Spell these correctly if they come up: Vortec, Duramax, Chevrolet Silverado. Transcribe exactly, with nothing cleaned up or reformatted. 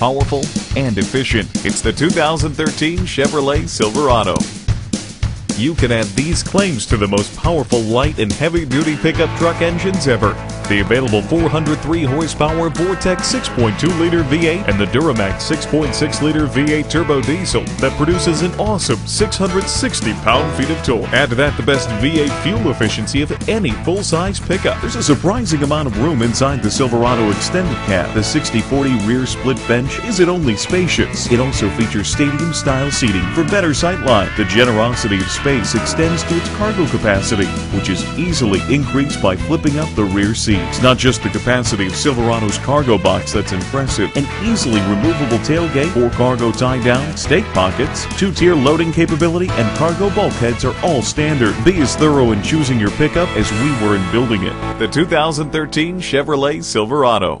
powerful, and efficient. It's the two thousand thirteen Chevrolet Silverado. You can add these claims to the most powerful light and heavy-duty pickup truck engines ever. The available four hundred three horsepower Vortec six point two liter V eight and the Duramax six point six liter V eight turbo diesel that produces an awesome six hundred sixty pound-feet of torque. Add to that the best V eight fuel efficiency of any full-size pickup. There's a surprising amount of room inside the Silverado extended cab. The sixty forty rear split bench isn't only spacious, it also features stadium-style seating for better sightline. The generosity of space extends to its cargo capacity, which is easily increased by flipping up the rear seat. It's not just the capacity of Silverado's cargo box that's impressive. An easily removable tailgate, four cargo tie-down, stake pockets, two-tier loading capability, and cargo bulkheads are all standard. Be as thorough in choosing your pickup as we were in building it. The two thousand thirteen Chevrolet Silverado.